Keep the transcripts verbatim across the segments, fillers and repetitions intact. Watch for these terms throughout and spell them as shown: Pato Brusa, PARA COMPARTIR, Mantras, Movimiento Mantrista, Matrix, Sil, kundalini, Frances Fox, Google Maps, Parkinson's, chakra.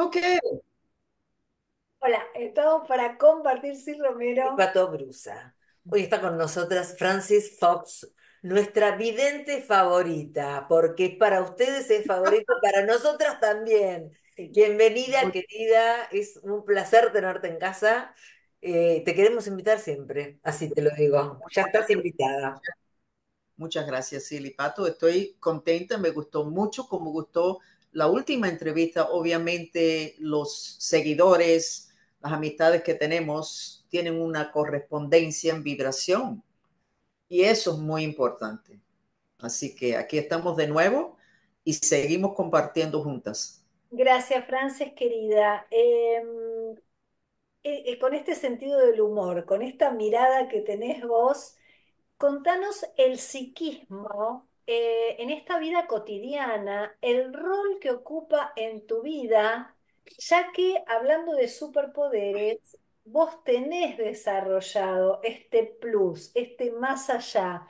Ok. Hola, estamos para compartir, sí, Y Romero. Pato Brusa. Hoy está con nosotras Frances Fox, nuestra vidente favorita, porque para ustedes es favorita, para nosotras también. Bienvenida, querida, es un placer tenerte en casa. Eh, te queremos invitar siempre, así te lo digo. Ya estás invitada. Muchas gracias, Silvina. Pato, estoy contenta, me gustó mucho, como gustó la última entrevista. Obviamente los seguidores, las amistades que tenemos, tienen una correspondencia en vibración y eso es muy importante. Así que aquí estamos de nuevo y seguimos compartiendo juntas. Gracias, Frances, querida. Eh, eh, con este sentido del humor, con esta mirada que tenés vos, contanos el psiquismo eh, en esta vida cotidiana, el rol que ocupa en tu vida, ya que hablando de superpoderes, vos tenés desarrollado este plus, este más allá,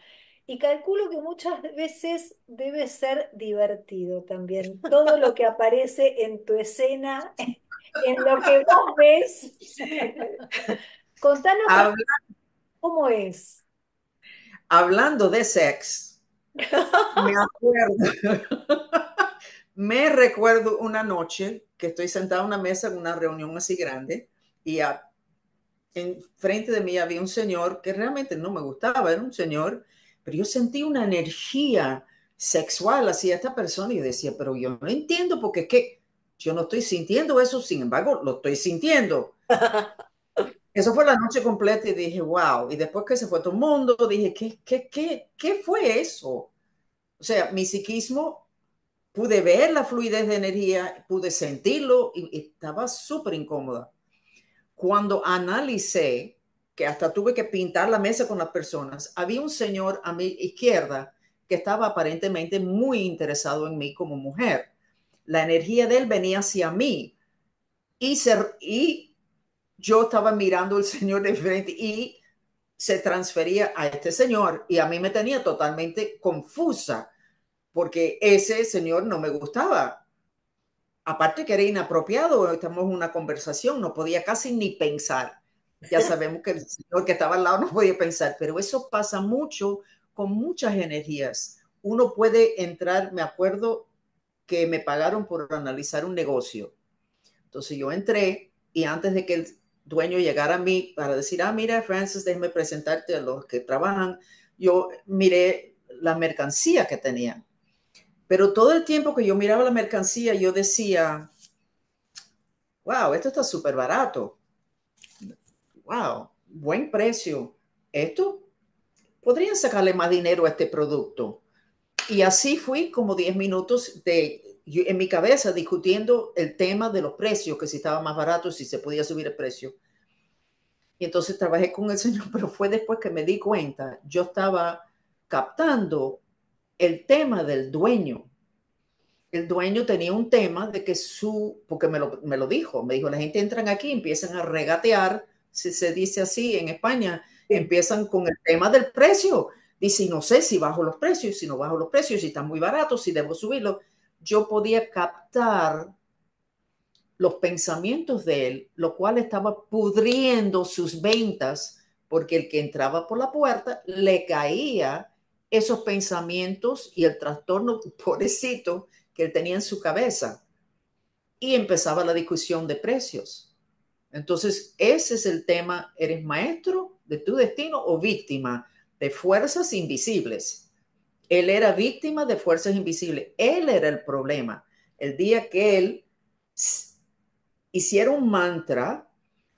y calculo que muchas veces debe ser divertido también, todo lo que aparece en tu escena, en lo que vos ves. Contanos Habla... cómo es. Hablando de sex, me acuerdo, me recuerdo una noche que estoy sentada en una mesa en una reunión así grande y a, en frente de mí había un señor que realmente no me gustaba, era un señor, pero yo sentí una energía sexual hacia esta persona y yo decía, pero yo no entiendo porque es que yo no estoy sintiendo eso, sin embargo, lo estoy sintiendo. Eso fue la noche completa y dije, wow. Y después que se fue todo el mundo, dije, ¿qué, qué, qué, qué fue eso? O sea, mi psiquismo, pude ver la fluidez de energía, pude sentirlo y estaba súper incómoda. Cuando analicé, que hasta tuve que pintar la mesa con las personas, había un señor a mi izquierda que estaba aparentemente muy interesado en mí como mujer. La energía de él venía hacia mí y se... Y, yo estaba mirando al señor de frente y se transfería a este señor y a mí me tenía totalmente confusa porque ese señor no me gustaba. Aparte que era inapropiado, estamos en una conversación, no podía casi ni pensar. Ya sabemos que el señor que estaba al lado no podía pensar, pero eso pasa mucho con muchas energías. Uno puede entrar, me acuerdo que me pagaron por analizar un negocio. Entonces yo entré y antes de que el dueño llegara a mí para decir, ah, mira, Frances, déjame presentarte a los que trabajan. Yo miré la mercancía que tenían. Pero todo el tiempo que yo miraba la mercancía, yo decía, wow, esto está súper barato. Wow, buen precio. Esto, podrían sacarle más dinero a este producto. Y así fui como diez minutos de... Yo, en mi cabeza discutiendo el tema de los precios, que si estaba más barato, si se podía subir el precio. Y entonces trabajé con el señor, pero fue después que me di cuenta, yo estaba captando el tema del dueño. El dueño tenía un tema de que su, porque me lo, me lo dijo, me dijo, la gente entran aquí, empiezan a regatear, si se dice así en España, empiezan con el tema del precio. Dice, no sé si bajo los precios, si no bajo los precios, si están muy baratos, si debo subirlo. Yo podía captar los pensamientos de él, lo cual estaba pudriendo sus ventas, porque el que entraba por la puerta le caía esos pensamientos y el trastorno pobrecito que él tenía en su cabeza. Y empezaba la discusión de precios. Entonces, ese es el tema, ¿eres maestro de tu destino o víctima de fuerzas invisibles? Él era víctima de fuerzas invisibles. Él era el problema. El día que él hiciera un mantra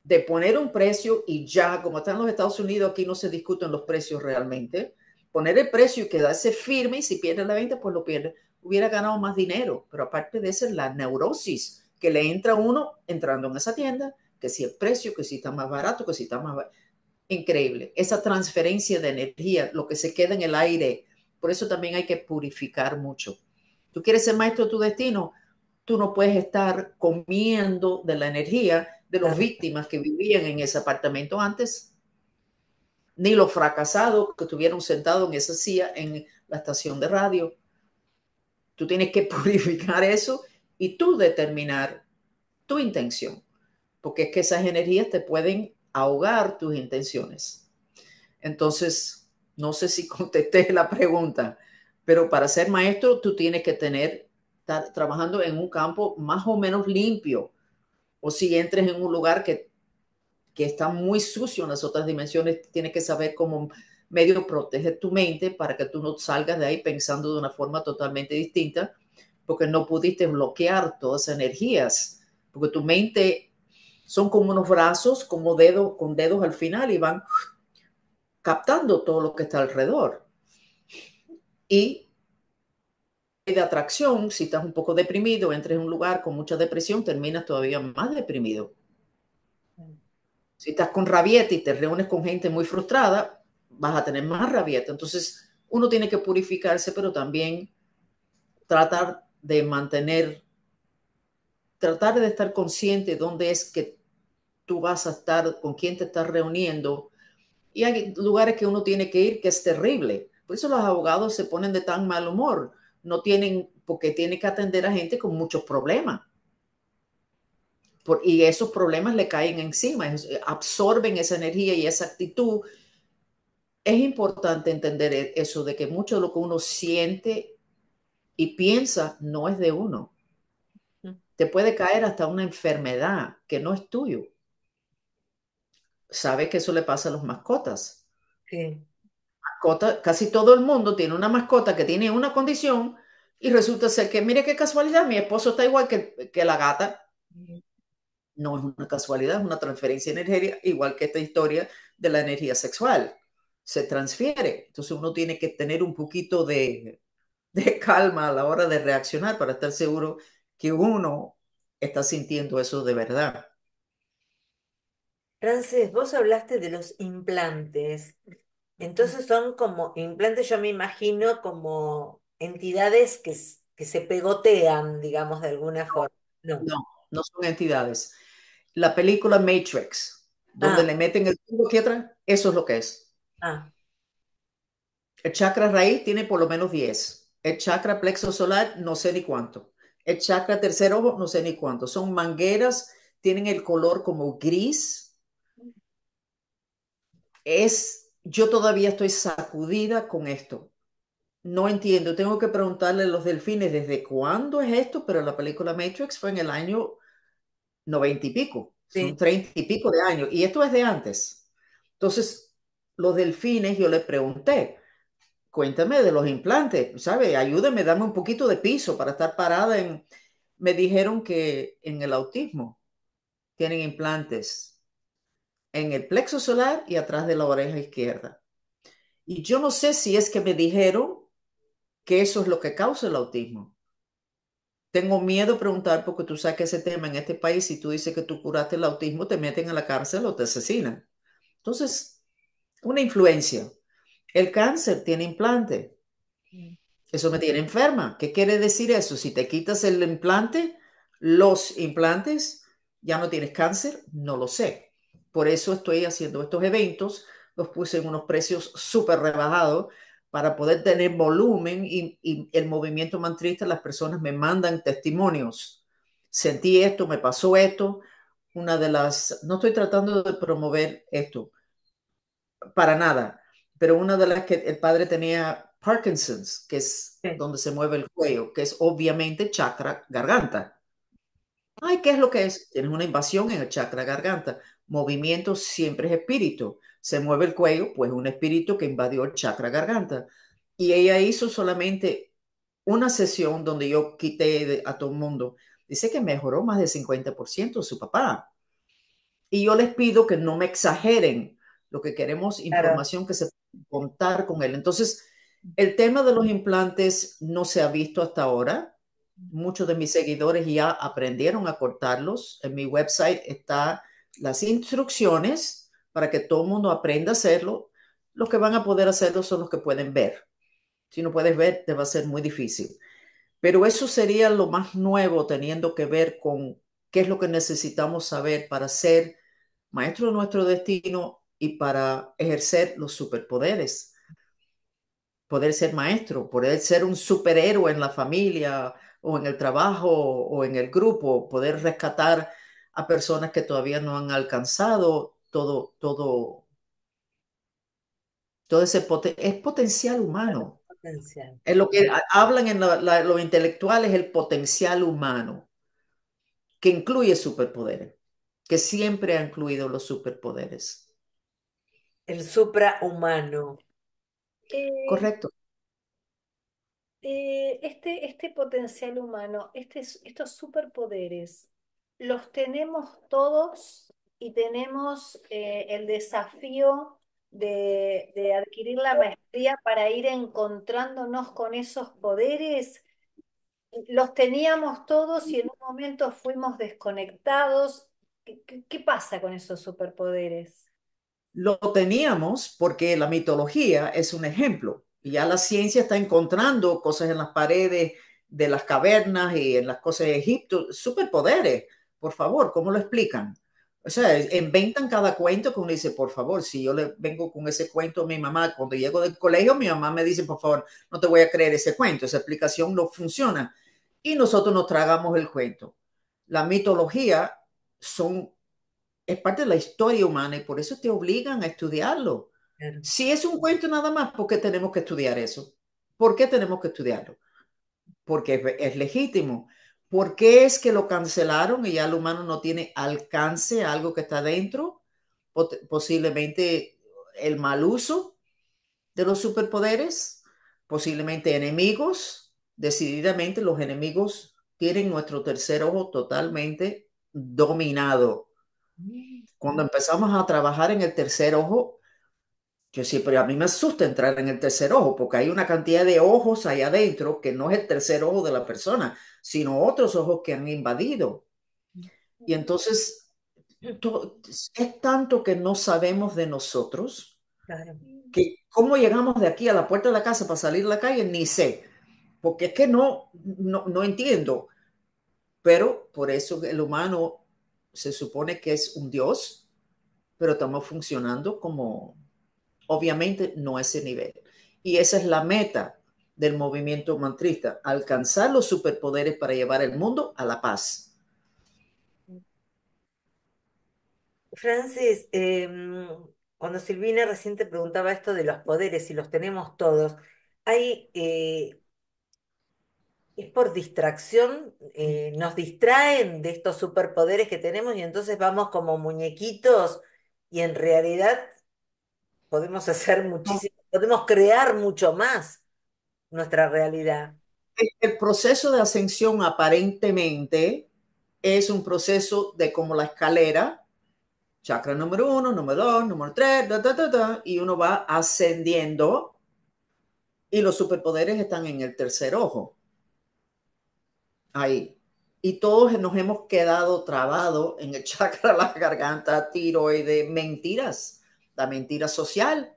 de poner un precio y ya, como están los Estados Unidos, aquí no se discuten los precios realmente. Poner el precio y quedarse firme y si pierde la venta, pues lo pierde. Hubiera ganado más dinero. Pero aparte de eso, la neurosis que le entra a uno entrando en esa tienda, que si el precio, que si está más barato, que si está más barato. Increíble. Esa transferencia de energía, lo que se queda en el aire. Por eso también hay que purificar mucho. Tú quieres ser maestro de tu destino, tú no puedes estar comiendo de la energía de las víctimas que vivían en ese apartamento antes, ni los fracasados que estuvieron sentados en esa silla en la estación de radio. Tú tienes que purificar eso y tú determinar tu intención, porque es que esas energías te pueden ahogar tus intenciones. Entonces, no sé si contesté la pregunta, pero para ser maestro tú tienes que tener, estar trabajando en un campo más o menos limpio, o si entres en un lugar que, que está muy sucio en las otras dimensiones, tienes que saber cómo medio proteger tu mente para que tú no salgas de ahí pensando de una forma totalmente distinta, porque no pudiste bloquear todas esas energías, porque tu mente son como unos brazos, como dedos, con dedos al final, y van captando todo lo que está alrededor. Y de atracción, si estás un poco deprimido, entras en un lugar con mucha depresión, terminas todavía más deprimido. Si estás con rabieta y te reúnes con gente muy frustrada, vas a tener más rabieta. Entonces, uno tiene que purificarse, pero también tratar de mantener, tratar de estar consciente de dónde es que tú vas a estar, con quién te estás reuniendo. Y hay lugares que uno tiene que ir que es terrible. Por eso los abogados se ponen de tan mal humor. No tienen, porque tienen que atender a gente con muchos problemas. Por, y esos problemas le caen encima, absorben esa energía y esa actitud. Es importante entender eso, de que mucho de lo que uno siente y piensa no es de uno. Te puede caer hasta una enfermedad que no es tuyo. Sabes que eso le pasa a las mascotas. Sí. Mascota, casi todo el mundo tiene una mascota que tiene una condición y resulta ser que, mire qué casualidad, mi esposo está igual que, que la gata. No es una casualidad, es una transferencia de energía, igual que esta historia de la energía sexual. Se transfiere. Entonces uno tiene que tener un poquito de, de calma a la hora de reaccionar para estar seguro que uno está sintiendo eso de verdad. Frances, vos hablaste de los implantes. Entonces son como implantes, yo me imagino, como entidades que, que se pegotean, digamos, de alguna forma. No, no, no son entidades. La película Matrix, donde ah. le meten el tubo aquí atrás, eso es lo que es. Ah. El chakra raíz tiene por lo menos diez. El chakra plexo solar, no sé ni cuánto. El chakra tercer ojo, no sé ni cuánto. Son mangueras, tienen el color como gris. Es, yo todavía estoy sacudida con esto. No entiendo. Tengo que preguntarle a los delfines desde cuándo es esto, pero la película Matrix fue en el año noventa y pico. Sí. Son treinta y pico de años. Y esto es de antes. Entonces, los delfines, yo les pregunté, cuéntame de los implantes, ¿sabe? Ayúdame, dame un poquito de piso para estar parada en... Me dijeron que en el autismo tienen implantes en el plexo solar y atrás de la oreja izquierda. Y yo no sé si es que me dijeron que eso es lo que causa el autismo. Tengo miedo de preguntar porque tú sabes que ese tema en este país, si tú dices que tú curaste el autismo, te meten a la cárcel o te asesinan. Entonces... una influencia. El cáncer tiene implante. Eso me tiene enferma. ¿Qué quiere decir eso? Si te quitas el implante, los implantes, ya no tienes cáncer, no lo sé. Por eso estoy haciendo estos eventos. Los puse en unos precios súper rebajados para poder tener volumen y, y el movimiento mantrista, las personas me mandan testimonios. Sentí esto, me pasó esto. Una de las... No estoy tratando de promover esto. Para nada, pero una de las que el padre tenía Parkinson's, que es sí. donde se mueve el cuello, que es obviamente chakra garganta. Ay, ¿qué es lo que es? Tienes una invasión en el chakra garganta. Movimiento siempre es espíritu. Se mueve el cuello, pues un espíritu que invadió el chakra garganta. Y ella hizo solamente una sesión donde yo quité a todo el mundo. Dice que mejoró más de cincuenta por ciento su papá. Y yo les pido que no me exageren. Lo que queremos es información que se pueda contar con él. Entonces, el tema de los implantes no se ha visto hasta ahora. Muchos de mis seguidores ya aprendieron a cortarlos. En mi website están las instrucciones para que todo el mundo aprenda a hacerlo. Los que van a poder hacerlo son los que pueden ver. Si no puedes ver, te va a ser muy difícil. Pero eso sería lo más nuevo, teniendo que ver con qué es lo que necesitamos saber para ser maestro de nuestro destino y para ejercer los superpoderes, poder ser maestro, poder ser un superhéroe en la familia, o en el trabajo o en el grupo, poder rescatar a personas que todavía no han alcanzado todo, todo, todo ese poten es potencial humano. Potencial. Es lo que hablan en la, la, los intelectuales, el potencial humano, que incluye superpoderes, que siempre ha incluido los superpoderes. El suprahumano. Eh, Correcto. Eh, este, este potencial humano, este, estos superpoderes, los tenemos todos y tenemos eh, el desafío de, de adquirir la maestría para ir encontrándonos con esos poderes. Los teníamos todos y en un momento fuimos desconectados. ¿Qué, qué, qué pasa con esos superpoderes? Lo teníamos porque la mitología es un ejemplo. Y ya la ciencia está encontrando cosas en las paredes de las cavernas y en las cosas de Egipto. Superpoderes, por favor, ¿cómo lo explican? O sea, inventan cada cuento que uno dice, por favor, si yo le vengo con ese cuento a mi mamá, cuando llego del colegio, mi mamá me dice, por favor, no te voy a creer ese cuento, esa explicación no funciona. Y nosotros nos tragamos el cuento. La mitología son... es parte de la historia humana y por eso te obligan a estudiarlo. Claro. Si es un cuento nada más, ¿por qué tenemos que estudiar eso? ¿Por qué tenemos que estudiarlo? Porque es, es legítimo. ¿Por qué es que lo cancelaron y ya el humano no tiene alcance a algo que está dentro? Posiblemente el mal uso de los superpoderes, posiblemente enemigos. Decididamente los enemigos tienen nuestro tercer ojo totalmente dominado. Cuando empezamos a trabajar en el tercer ojo, yo siempre, a mí me asusta entrar en el tercer ojo porque hay una cantidad de ojos allá adentro que no es el tercer ojo de la persona, sino otros ojos que han invadido. Y entonces es tanto que no sabemos de nosotros, que cómo llegamos de aquí a la puerta de la casa para salir a la calle, ni sé, porque es que no, no, no entiendo. Pero por eso el humano... se supone que es un Dios, pero estamos funcionando como, obviamente, no a ese nivel. Y esa es la meta del movimiento mantrista, alcanzar los superpoderes para llevar el mundo a la paz. Frances, eh, cuando Silvina recién te preguntaba esto de los poderes, si los tenemos todos, hay... Eh, ¿Es por distracción? Eh, ¿Nos distraen de estos superpoderes que tenemos y entonces vamos como muñequitos y en realidad podemos hacer muchísimo, podemos crear mucho más nuestra realidad? El proceso de ascensión aparentemente es un proceso de como la escalera, chakra número uno, número dos, número tres, da, da, da, da, y uno va ascendiendo y los superpoderes están en el tercer ojo. Ahí. Y todos nos hemos quedado trabados en el chakra, la garganta, tiroides, mentiras. La mentira social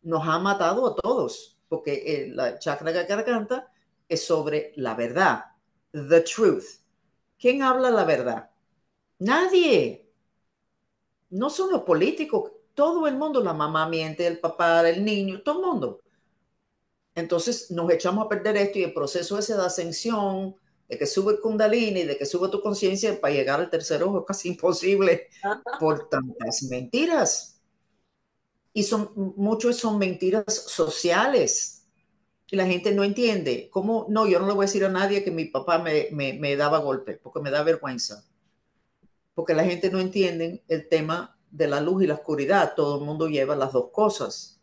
nos ha matado a todos, porque el chakra, la garganta, es sobre la verdad. The truth. ¿Quién habla la verdad? Nadie. No son los políticos. Todo el mundo, la mamá miente, el papá, el niño, todo el mundo. Entonces nos echamos a perder esto y el proceso ese de ascensión... de que sube el kundalini, de que sube tu conciencia para llegar al tercer ojo es casi imposible por tantas mentiras. Y son, muchos son mentiras sociales. Y la gente no entiende. ¿Cómo? No, yo no le voy a decir a nadie que mi papá me, me, me daba golpe, porque me da vergüenza. Porque la gente no entiende el tema de la luz y la oscuridad. Todo el mundo lleva las dos cosas.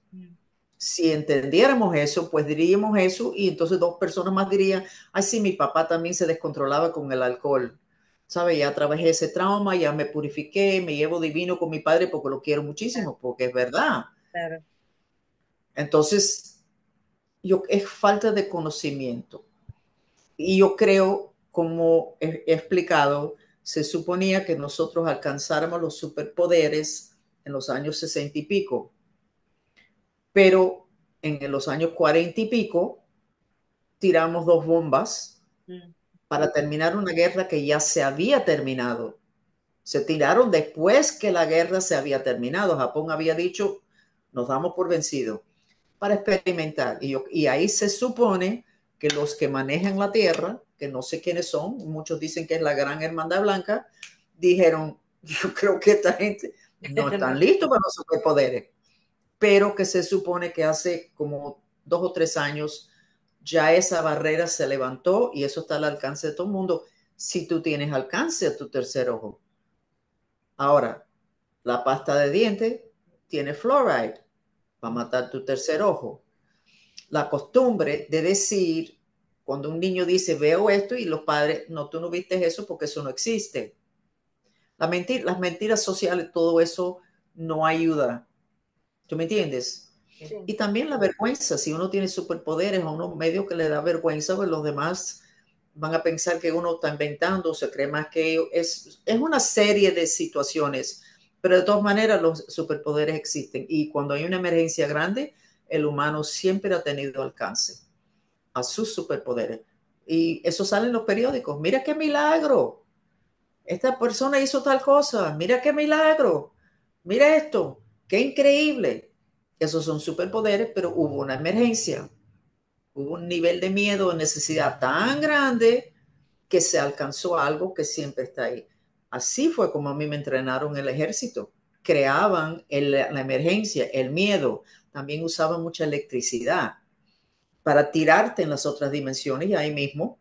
Si entendiéramos eso, pues diríamos eso y entonces dos personas más dirían, ay sí, mi papá también se descontrolaba con el alcohol, ¿sabe? Ya trabajé ese trauma, ya me purifiqué, me llevo divino con mi padre porque lo quiero muchísimo, porque es verdad. Claro. Entonces, yo, es falta de conocimiento. Y yo creo, como he explicado, se suponía que nosotros alcanzáramos los superpoderes en los años sesenta y pico. Pero en los años cuarenta y pico tiramos dos bombas para terminar una guerra que ya se había terminado. Se tiraron después que la guerra se había terminado. Japón había dicho, nos damos por vencidos para experimentar. Y, yo, y ahí se supone que los que manejan la tierra que no sé quiénes son, muchos dicen que es la gran hermandad blanca, dijeron, yo creo que esta gente no están listos para los superpoderes, pero que se supone que hace como dos o tres años ya esa barrera se levantó y eso está al alcance de todo el mundo, si tú tienes alcance a tu tercer ojo. Ahora, la pasta de dientes tiene fluoride para matar tu tercer ojo. La costumbre de decir, cuando un niño dice, veo esto, y los padres, no, tú no viste eso porque eso no existe. La mentira, las mentiras sociales, todo eso no ayuda. ¿Tú me entiendes? Sí. Y también la vergüenza. Si uno tiene superpoderes, a uno medio que le da vergüenza, pues los demás van a pensar que uno está inventando, se cree más que ellos. Es, es una serie de situaciones, pero de todas maneras los superpoderes existen. Y cuando hay una emergencia grande, el humano siempre ha tenido alcance a sus superpoderes. Y eso sale en los periódicos. Mira qué milagro. Esta persona hizo tal cosa. Mira qué milagro. Mira esto. Qué increíble. Esos son superpoderes, pero hubo una emergencia. Hubo un nivel de miedo, de necesidad tan grande que se alcanzó algo que siempre está ahí. Así fue como a mí me entrenaron en el ejército. Creaban el, la emergencia, el miedo. También usaban mucha electricidad para tirarte en las otras dimensiones y ahí mismo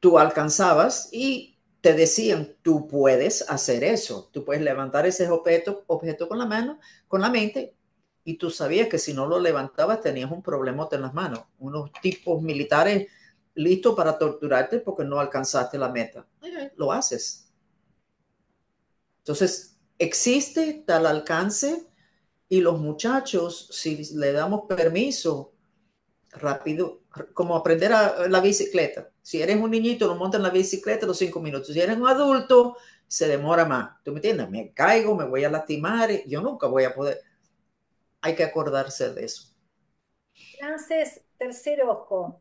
tú alcanzabas y te decían, tú puedes hacer eso. Tú puedes levantar ese objeto, objeto con la mano, con la mente, y tú sabías que si no lo levantabas tenías un problemote en las manos. Unos tipos militares listos para torturarte porque no alcanzaste la meta. Lo haces. Entonces, existe tal alcance y los muchachos, si le damos permiso, rápido, como aprender a la bicicleta. Si eres un niñito, lo montas en la bicicleta los cinco minutos. Si eres un adulto, se demora más. ¿Tú me entiendes? Me caigo, me voy a lastimar, yo nunca voy a poder. Hay que acordarse de eso. Frances, tercer ojo.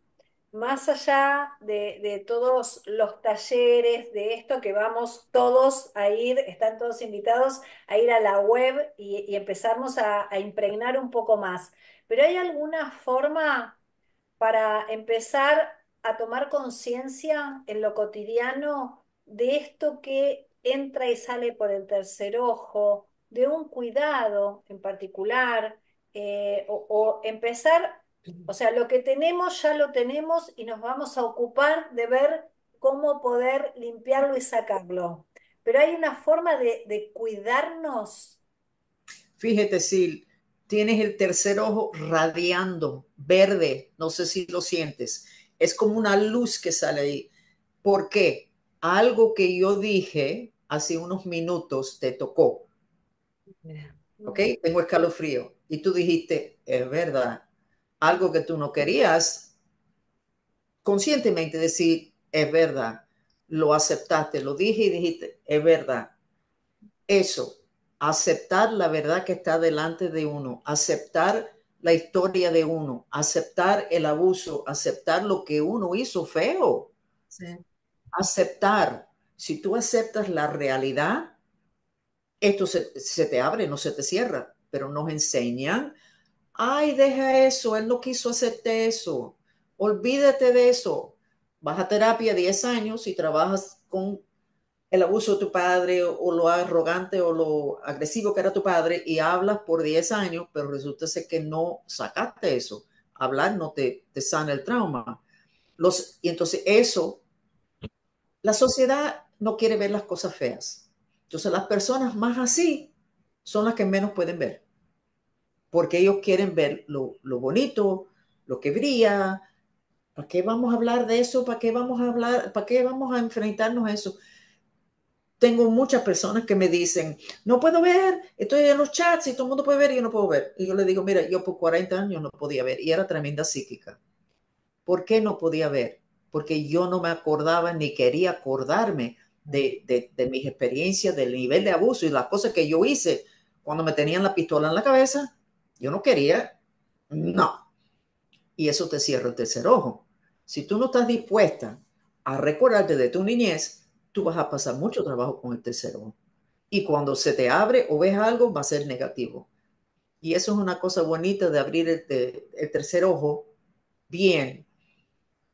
Más allá de, de todos los talleres, de esto que vamos todos a ir, están todos invitados a ir a la web y, y empezarnos a, a impregnar un poco más. ¿Pero hay alguna forma para empezar a tomar conciencia en lo cotidiano de esto que entra y sale por el tercer ojo, de un cuidado en particular, eh, o, o empezar a... O sea, lo que tenemos ya lo tenemos y nos vamos a ocupar de ver cómo poder limpiarlo y sacarlo. Pero hay una forma de, de cuidarnos. Fíjate, Sil, tienes el tercer ojo radiando, verde, no sé si lo sientes. Es como una luz que sale ahí. ¿Por qué? Algo que yo dije hace unos minutos te tocó. ¿Ok? Tengo escalofrío. Y tú dijiste, es verdad. Algo que tú no querías, conscientemente decir, es verdad, lo aceptaste, lo dije y dijiste, es verdad. Eso, aceptar la verdad que está delante de uno, aceptar la historia de uno, aceptar el abuso, aceptar lo que uno hizo feo. Sí. Aceptar. Si tú aceptas la realidad, esto se, se te abre, no se te cierra, pero nos enseñan, ay, deja eso, él no quiso hacerte eso, olvídate de eso. Vas a terapia diez años y trabajas con el abuso de tu padre o, o lo arrogante o lo agresivo que era tu padre y hablas por diez años, pero resulta ser que no sacaste eso. Hablar no te, te sana el trauma. Los, y entonces eso, la sociedad no quiere ver las cosas feas. Entonces las personas más así son las que menos pueden ver. Porque ellos quieren ver lo, lo bonito, lo que brilla. ¿Para qué vamos a hablar de eso? ¿Para qué vamos a hablar? ¿Para qué vamos a enfrentarnos a eso? Tengo muchas personas que me dicen, no puedo ver, estoy en los chats y todo el mundo puede ver y yo no puedo ver. Y yo les digo, mira, yo por cuarenta años no podía ver y era tremenda psíquica. ¿Por qué no podía ver? Porque yo no me acordaba ni quería acordarme de, de, de mis experiencias, del nivel de abuso y las cosas que yo hice cuando me tenían la pistola en la cabeza. Yo no quería, no. Y eso te cierra el tercer ojo. Si tú no estás dispuesta a recordarte de tu niñez, tú vas a pasar mucho trabajo con el tercer ojo. Y cuando se te abre o ves algo, va a ser negativo. Y eso es una cosa bonita de abrir el, el tercer ojo bien.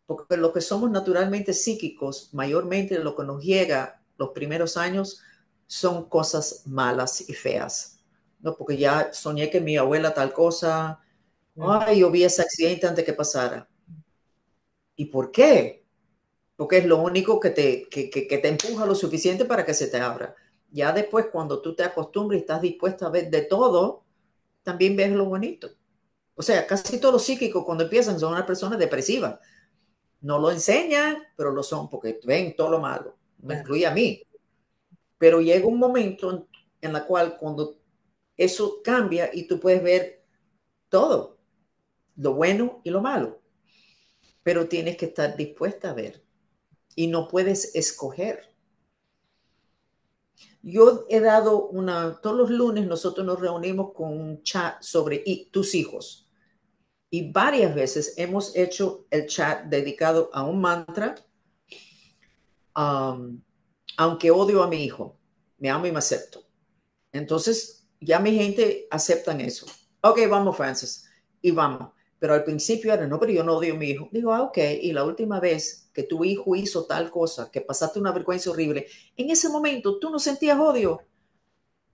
porque lo que somos naturalmente psíquicos, mayormente lo que nos llega los primeros años son cosas malas y feas, ¿no? Porque ya soñé que mi abuela tal cosa, ay, yo vi ese accidente antes que pasara. ¿Y por qué? Porque es lo único que te, que, que, que te empuja lo suficiente para que se te abra. Ya después, cuando tú te acostumbras y estás dispuesta a ver de todo, también ves lo bonito. O sea, casi todos los psíquicos cuando empiezan son unas personas depresivas. No lo enseñan, pero lo son porque ven todo lo malo. Me incluye a mí. Pero llega un momento en, en la cual cuando eso cambia y tú puedes ver todo, lo bueno y lo malo. Pero tienes que estar dispuesta a ver. Y no puedes escoger. Yo he dado una... Todos los lunes nosotros nos reunimos con un chat sobre y, tus hijos. Y varias veces hemos hecho el chat dedicado a un mantra. Um, aunque odio a mi hijo, me amo y me acepto. Entonces ya mi gente aceptan eso. Ok, vamos, Frances, y vamos. Pero al principio era, no, pero yo no odio a mi hijo. Digo, ah, ok, y la última vez que tu hijo hizo tal cosa, que pasaste una vergüenza horrible, en ese momento tú no sentías odio.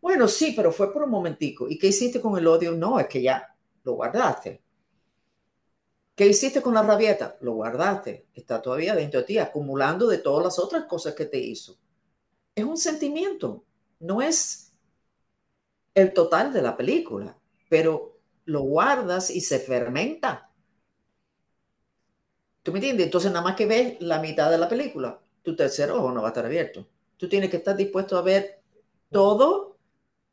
Bueno, sí, pero fue por un momentico. ¿Y qué hiciste con el odio? No, es que ya lo guardaste. ¿Qué hiciste con la rabieta? Lo guardaste. Está todavía dentro de ti, acumulando de todas las otras cosas que te hizo. Es un sentimiento. No es el total de la película, pero lo guardas y se fermenta. ¿Tú me entiendes? Entonces, nada más que ves la mitad de la película, tu tercer ojo no va a estar abierto. Tú tienes que estar dispuesto a ver todo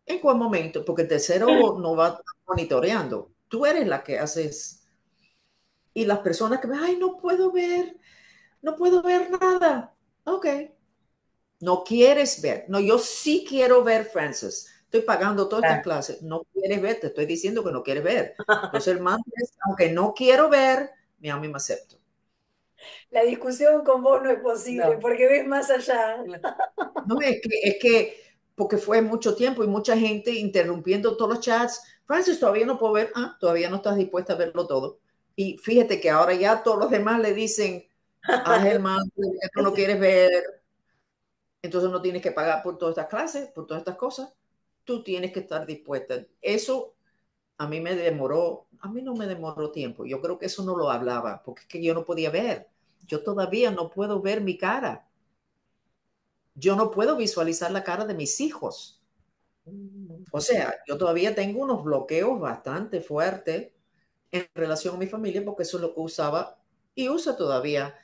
en cual momento, porque el tercer ojo no va a estar monitoreando. Tú eres la que haces... Y las personas que me dicen, ay, no puedo ver, no puedo ver nada. Ok. No quieres ver. No, yo sí quiero ver, Frances. Estoy pagando todas estas clases. No quieres ver, te estoy diciendo que no quieres ver. Entonces, el mantra es, aunque no quiero ver, me amo y me acepto. La discusión con vos no es posible, no, porque ves más allá. No, es que, es que, porque fue mucho tiempo y mucha gente interrumpiendo todos los chats. Frances, todavía no puedo ver. Ah, todavía no estás dispuesta a verlo todo. Y fíjate que ahora ya todos los demás le dicen, haz el mantra, tú no quieres ver. Entonces no tienes que pagar por todas estas clases, por todas estas cosas. Tú tienes que estar dispuesta. Eso a mí me demoró, a mí no me demoró tiempo. Yo creo que eso no lo hablaba, porque es que yo no podía ver. Yo todavía no puedo ver mi cara. Yo no puedo visualizar la cara de mis hijos. O sea, yo todavía tengo unos bloqueos bastante fuertes en relación a mi familia, porque eso es lo que usaba y usa todavía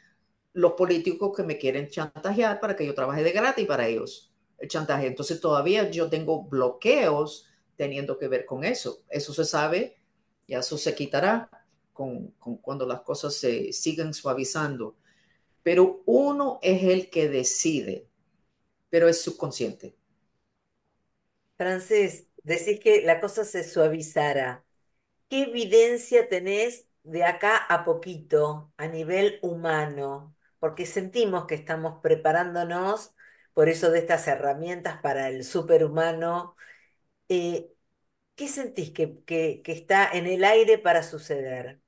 los políticos que me quieren chantajear para que yo trabaje de gratis para ellos, el chantaje. Entonces todavía yo tengo bloqueos teniendo que ver con eso. Eso se sabe y eso se quitará con, con cuando las cosas se sigan suavizando. Pero uno es el que decide, pero es subconsciente. Frances, decís que la cosa se suavizará. ¿Qué evidencia tenés de acá a poquito a nivel humano? Porque sentimos que estamos preparándonos, por eso de estas herramientas para el superhumano. Eh, ¿Qué sentís que, que, que está en el aire para suceder?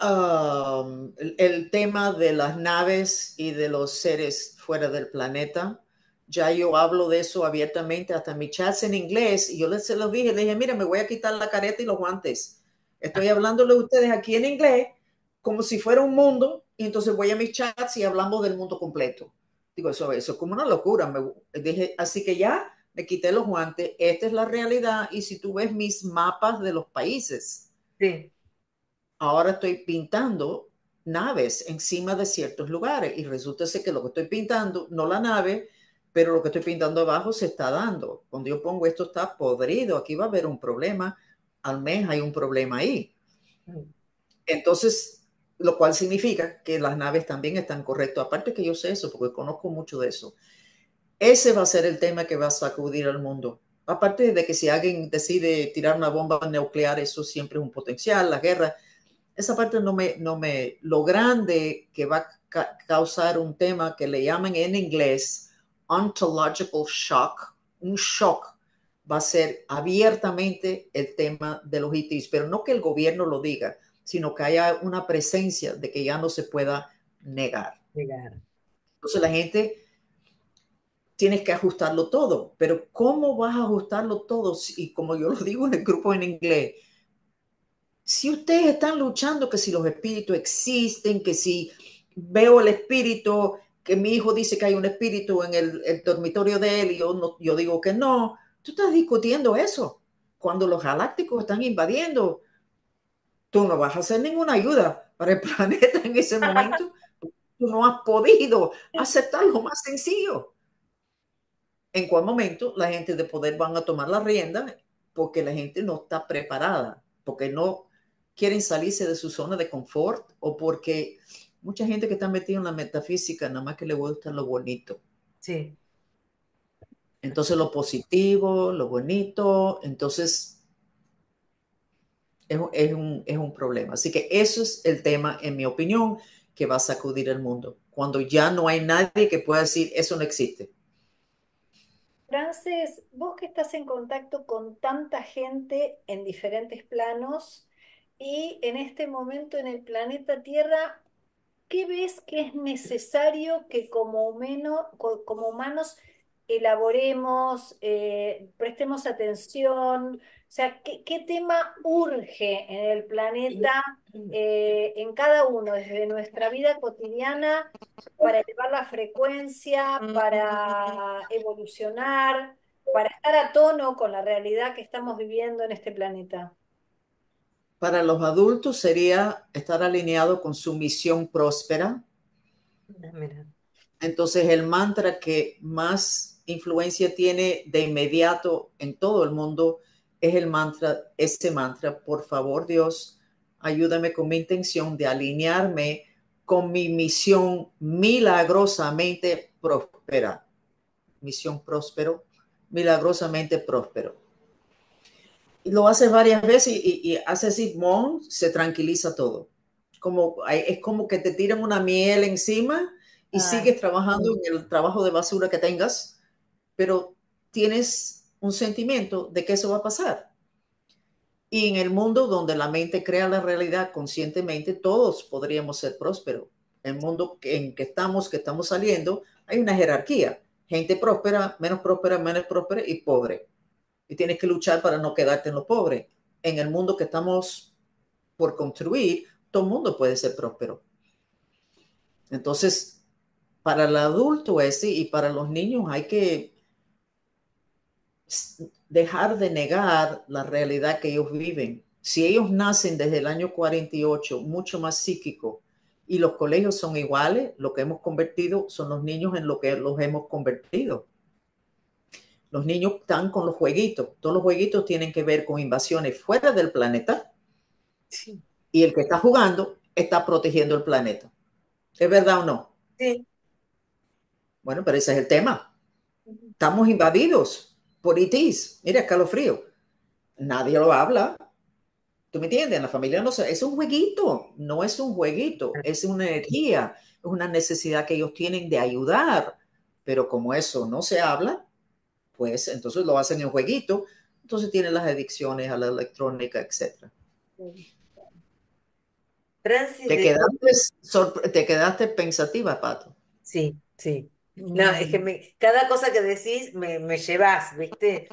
Um, el, el tema de las naves y de los seres fuera del planeta. Ya yo hablo de eso abiertamente, hasta mis chats en inglés, y yo les se los dije, les dije, mira, me voy a quitar la careta y los guantes. Estoy hablándole a ustedes aquí en inglés como si fuera un mundo, y entonces voy a mis chats y hablamos del mundo completo. Digo, eso, eso es como una locura. Me dije, así que ya me quité los guantes, esta es la realidad, y si tú ves mis mapas de los países, sí, ahora estoy pintando naves encima de ciertos lugares, y resulta ser que lo que estoy pintando, no la nave, pero lo que estoy pintando abajo se está dando. Cuando yo pongo esto está podrido, aquí va a haber un problema, al mes hay un problema ahí. Entonces, lo cual significa que las naves también están correctas. Aparte que yo sé eso, porque conozco mucho de eso. Ese va a ser el tema que va a sacudir al mundo. Aparte de que si alguien decide tirar una bomba nuclear, eso siempre es un potencial, la guerra. Esa parte no me... no me lo grande que va a ca- causar un tema que le llaman en inglés... ontological shock, un shock va a ser abiertamente el tema de los I T s, pero no que el gobierno lo diga, sino que haya una presencia de que ya no se pueda negar. negar. Entonces la gente... Tienes que ajustarlo todo, pero ¿cómo vas a ajustarlo todo? Y como yo lo digo en el grupo en inglés, si ustedes están luchando que si los espíritus existen, que si veo el espíritu, que mi hijo dice que hay un espíritu en el, el dormitorio de él y yo, no, yo digo que no, tú estás discutiendo eso. Cuando los galácticos están invadiendo, tú no vas a hacer ninguna ayuda para el planeta en ese momento. Tú no has podido aceptar lo más sencillo. En cuál momento la gente de poder van a tomar la rienda porque la gente no está preparada, porque no quieren salirse de su zona de confort o porque mucha gente que está metida en la metafísica nada más que le gusta lo bonito. Sí. Entonces lo positivo, lo bonito, entonces es, es, un, es un problema. Así que eso es el tema, en mi opinión, que va a sacudir el mundo. Cuando ya no hay nadie que pueda decir eso no existe. Frances, vos que estás en contacto con tanta gente en diferentes planos y en este momento en el planeta Tierra, ¿qué ves que es necesario que como, humano, como humanos elaboremos, eh, prestemos atención? O sea, ¿qué, qué tema urge en el planeta, eh, en cada uno, desde nuestra vida cotidiana, para elevar la frecuencia, para evolucionar, para estar a tono con la realidad que estamos viviendo en este planeta? Para los adultos sería estar alineado con su misión próspera. Mira. Entonces el mantra que más influencia tiene de inmediato en todo el mundo es el mantra, ese mantra, por favor Dios, ayúdame con mi intención de alinearme con mi misión milagrosamente próspera. Misión próspero, milagrosamente próspero. Y lo hace varias veces y, y, y hace Simón, se tranquiliza todo. Como, es como que te tiran una miel encima y sigues trabajando en el trabajo de basura que tengas, pero tienes un sentimiento de que eso va a pasar. Y en el mundo donde la mente crea la realidad conscientemente, todos podríamos ser prósperos. El mundo en que estamos, que estamos saliendo, hay una jerarquía. Gente próspera, menos próspera, menos próspera y pobre. Y tienes que luchar para no quedarte en lo pobre. En el mundo que estamos por construir, todo el mundo puede ser próspero. Entonces, para el adulto ese y para los niños hay que dejar de negar la realidad que ellos viven. Si ellos nacen desde el año cuarenta y ocho, mucho más psíquico, y los colegios son iguales, lo que hemos convertido son los niños en lo que los hemos convertido. Los niños están con los jueguitos. Todos los jueguitos tienen que ver con invasiones fuera del planeta. Sí. Y el que está jugando está protegiendo el planeta. ¿Es verdad o no? Sí. Bueno, pero ese es el tema. Estamos invadidos por E Tes. Mira, escalofrío. Nadie lo habla. ¿Tú me entiendes? En la familia no se... Es un jueguito. No es un jueguito. Es una energía. Es una necesidad que ellos tienen de ayudar. Pero como eso no se habla, pues entonces lo hacen en jueguito. Entonces tienen las adicciones a la electrónica, etcétera. Sí. Frances, te quedaste, te quedaste pensativa, Pato. Sí, sí. No, es que me, cada cosa que decís me, me llevas, ¿viste?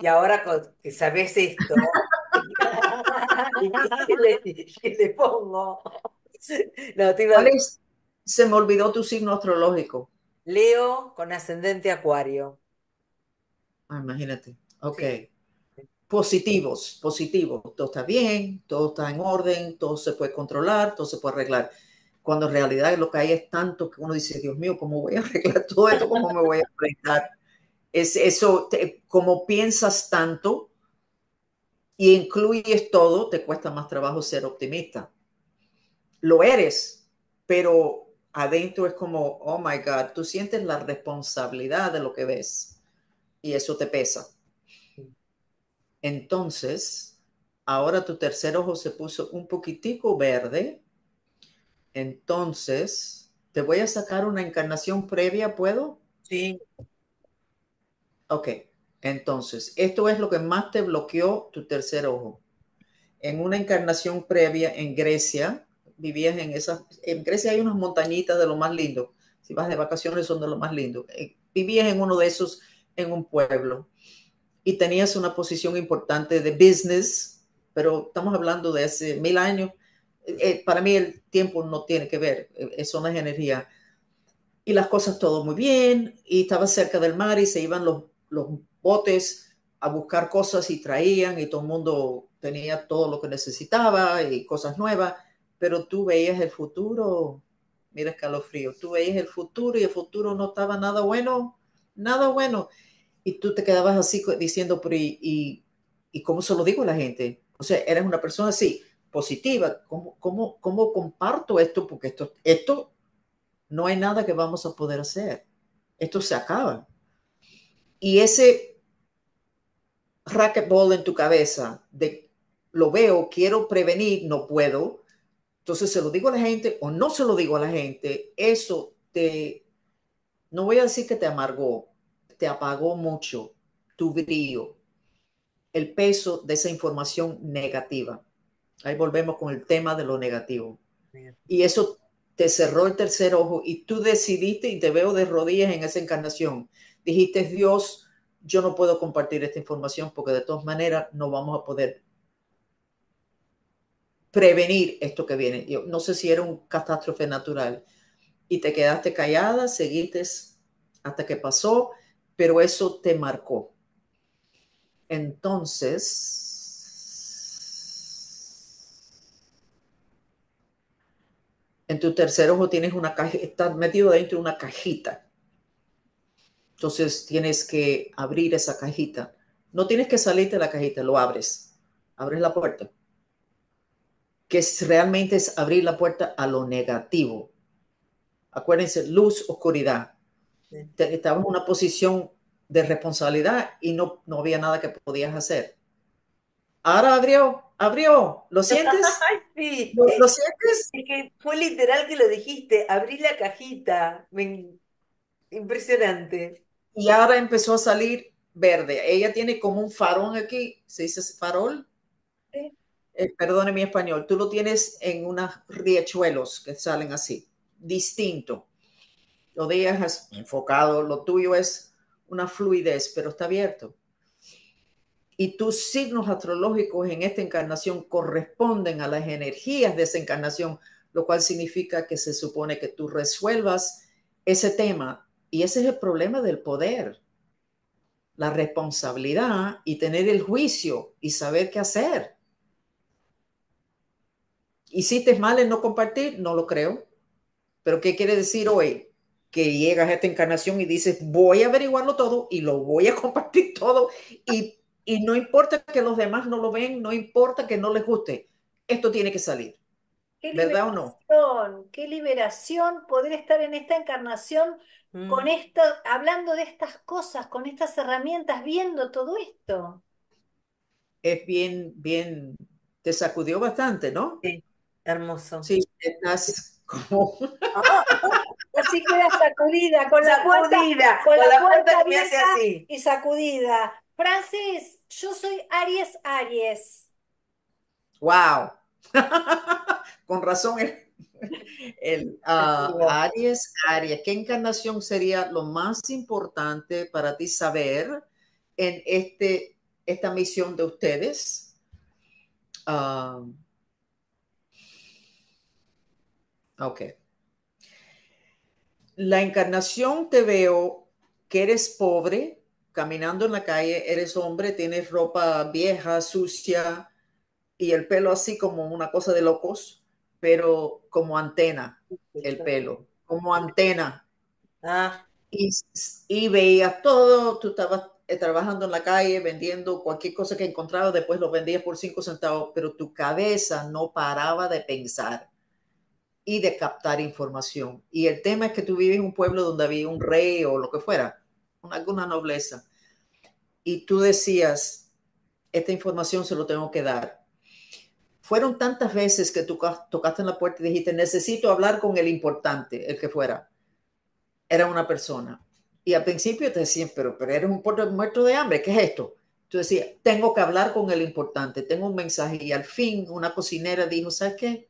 Y ahora con, que sabés esto, ¿qué le, qué le pongo? No, te iba a... Se me olvidó tu signo astrológico. Leo con ascendente Acuario. Ah, imagínate. Ok. Sí. Positivos, positivos. Todo está bien, todo está en orden, todo se puede controlar, todo se puede arreglar. Cuando en realidad lo que hay es tanto que uno dice, Dios mío, ¿cómo voy a arreglar todo esto? ¿Cómo me voy a enfrentar? Es eso, te, como piensas tanto y incluyes todo, te cuesta más trabajo ser optimista. Lo eres, pero adentro es como, oh my God, tú sientes la responsabilidad de lo que ves y eso te pesa. Entonces, ahora tu tercer ojo se puso un poquitico verde. Entonces, ¿te voy a sacar una encarnación previa? ¿Puedo? Sí. Ok, entonces, esto es lo que más te bloqueó tu tercer ojo. en una encarnación previa en Grecia, vivías en esas... En Grecia hay unas montañitas de lo más lindo. Si vas de vacaciones son de lo más lindo. Vivías en uno de esos, en un pueblo. Y tenías una posición importante de business, pero estamos hablando de hace mil años. Eh, para mí el tiempo no tiene que ver, eh, son las energías. Y las cosas todo muy bien, y estaba cerca del mar y se iban los, los botes a buscar cosas y traían, y todo el mundo tenía todo lo que necesitaba y cosas nuevas, pero tú veías el futuro, mira escalofrío, tú veías el futuro y el futuro no estaba nada bueno, nada bueno. Y tú te quedabas así diciendo, pero y, y, ¿y cómo se lo digo a la gente? O sea, eres una persona así, positiva. ¿Cómo, cómo, cómo comparto esto? Porque esto, esto no hay nada que vamos a poder hacer. Esto se acaba. Y ese racquetball en tu cabeza de lo veo, quiero prevenir, no puedo. Entonces, ¿se lo digo a la gente o no se lo digo a la gente? Eso te, no voy a decir que te amargó, te apagó mucho tu brillo, el peso de esa información negativa. Ahí volvemos con el tema de lo negativo. Y eso te cerró el tercer ojo y tú decidiste, y te veo de rodillas en esa encarnación, dijiste, Dios, yo no puedo compartir esta información porque de todas maneras no vamos a poder prevenir esto que viene. Yo no sé si era un catástrofe natural y te quedaste callada, seguiste hasta que pasó, pero eso te marcó. Entonces... En tu tercer ojo tienes una caja, estás metido dentro de una cajita. Entonces tienes que abrir esa cajita. No tienes que salirte de la cajita, lo abres. Abres la puerta. Que es, realmente es abrir la puerta a lo negativo. Acuérdense, luz, oscuridad. Sí. Estabas en una posición de responsabilidad y no, no había nada que podías hacer. Ahora abrió, abrió. ¿Lo sientes? Sí. ¿Lo, ¿Lo sientes? Es que fue literal que lo dijiste. Abrí la cajita. Me... Impresionante. Y ahora empezó a salir verde. Ella tiene como un farol aquí. ¿Se dice farol? Sí. Eh, perdone mi español. Tú lo tienes en unos riachuelos que salen así. Distinto. Lo de ella es enfocado. Lo tuyo es una fluidez, pero está abierto. Y tus signos astrológicos en esta encarnación corresponden a las energías de esa encarnación, lo cual significa que se supone que tú resuelvas ese tema. Y ese es el problema del poder, la responsabilidad y tener el juicio y saber qué hacer. ¿Hiciste mal en no compartir? No lo creo. ¿Pero qué quiere decir hoy? Que llegas a esta encarnación y dices, voy a averiguarlo todo y lo voy a compartir todo y Y no importa que los demás no lo ven, no importa que no les guste. Esto tiene que salir. ¿Verdad o no? Qué liberación poder estar en esta encarnación mm. con esto, hablando de estas cosas, con estas herramientas, viendo todo esto. Es bien, bien, te sacudió bastante, ¿no? Sí, hermoso. Sí, estás como... Así queda sacudida, con la puerta, con la puerta abierta y sacudida. Frances, yo soy Aries, Aries. ¡Wow! Con razón. El, el, uh, Aries, Aries. ¿Qué encarnación sería lo más importante para ti saber en este, esta misión de ustedes? Uh, ok. La encarnación te veo que eres pobre, caminando en la calle, eres hombre, tienes ropa vieja, sucia y el pelo así como una cosa de locos, pero como antena, el pelo, como antena. Ah. Y, y veías todo, tú estabas trabajando en la calle, vendiendo cualquier cosa que encontrabas, después lo vendías por cinco centavos, pero tu cabeza no paraba de pensar y de captar información. Y el tema es que tú vives en un pueblo donde había un rey o lo que fuera, alguna nobleza, y tú decías, esta información se lo tengo que dar. Fueron tantas veces que tú tocaste en la puerta y dijiste, necesito hablar con el importante, el que fuera. Era una persona. Y al principio te decían, pero, pero eres un muerto de hambre, ¿qué es esto? Yo decía, tengo que hablar con el importante, tengo un mensaje. Y al fin una cocinera dijo, ¿sabes qué?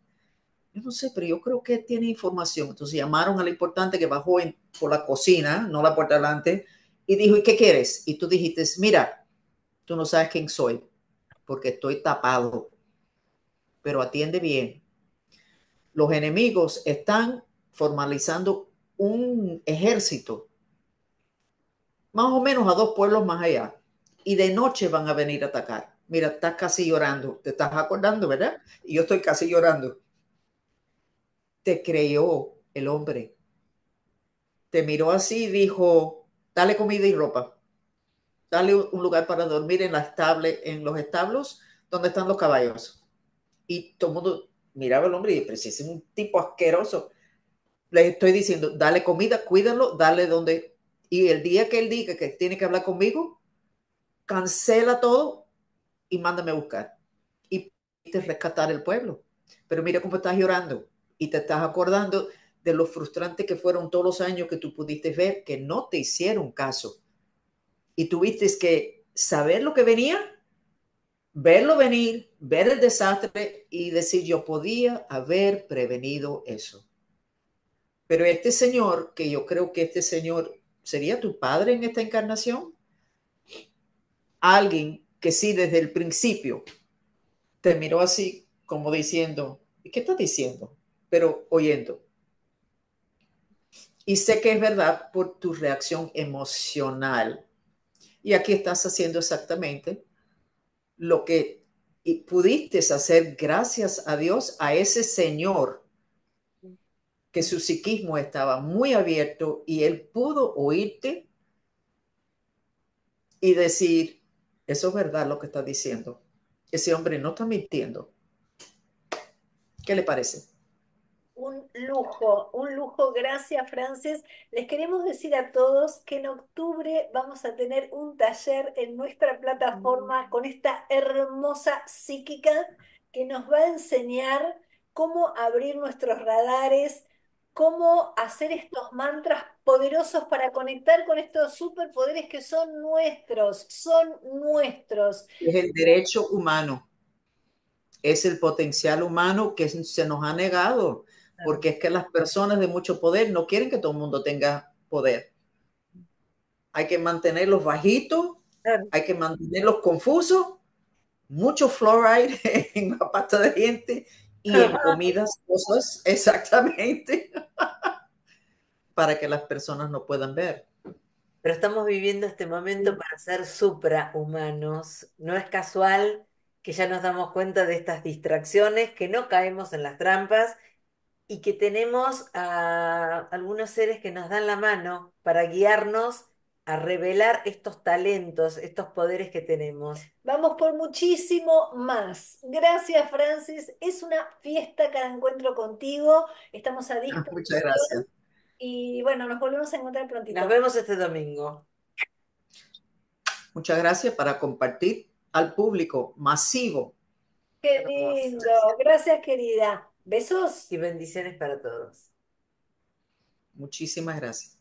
Yo no sé, pero yo creo que tiene información. Entonces llamaron al importante que bajó en, por la cocina, no la puerta delante, y dijo, ¿y qué quieres? Y tú dijiste, mira, tú no sabes quién soy, porque estoy tapado, pero atiende bien. Los enemigos están formalizando un ejército, más o menos a dos pueblos más allá, y de noche van a venir a atacar. Mira, estás casi llorando, te estás acordando, ¿verdad? Y yo estoy casi llorando. Te creyó el hombre. Te miró así y dijo, dale comida y ropa. Dale un lugar para dormir en, la estable, en los establos donde están los caballos. Y todo el mundo miraba al hombre y decía, pero si es un tipo asqueroso. Les estoy diciendo, dale comida, cuídalo, dale donde... Y el día que él diga que tiene que hablar conmigo, cancela todo y mándame a buscar. Y te rescatar el pueblo. Pero mira cómo estás llorando. Y te estás acordando de lo frustrante que fueron todos los años que tú pudiste ver, que no te hicieron caso. Y tuviste que saber lo que venía, verlo venir, ver el desastre y decir, yo podía haber prevenido eso. Pero este señor, que yo creo que este señor sería tu padre en esta encarnación, alguien que sí desde el principio te miró así como diciendo, ¿qué estás diciendo? Pero oyendo. Y sé que es verdad por tu reacción emocional. Y aquí estás haciendo exactamente lo que pudiste hacer gracias a Dios, a ese señor, que su psiquismo estaba muy abierto y él pudo oírte y decir, eso es verdad lo que está diciendo. Ese hombre no está mintiendo. ¿Qué le parece? Un lujo, un lujo. Gracias, Frances. Les queremos decir a todos que en octubre vamos a tener un taller en nuestra plataforma con esta hermosa psíquica que nos va a enseñar cómo abrir nuestros radares, cómo hacer estos mantras poderosos para conectar con estos superpoderes que son nuestros, son nuestros. Es el derecho humano, es el potencial humano que se nos ha negado. Porque es que las personas de mucho poder no quieren que todo el mundo tenga poder. Hay que mantenerlos bajitos, hay que mantenerlos confusos, mucho fluoride en la pasta de dientes y en comidas, cosas, exactamente, para que las personas no puedan ver. Pero estamos viviendo este momento para ser suprahumanos. No es casual que ya nos damos cuenta de estas distracciones, que no caemos en las trampas, y que tenemos a algunos seres que nos dan la mano para guiarnos a revelar estos talentos, estos poderes que tenemos. Vamos por muchísimo más. Gracias, Frances. Es una fiesta cada encuentro contigo. Estamos a disposición. Muchas gracias. Y bueno, nos volvemos a encontrar prontito. Nos vemos este domingo. Muchas gracias para compartir al público masivo. Qué lindo. Gracias, querida. Besos y bendiciones para todos. Muchísimas gracias.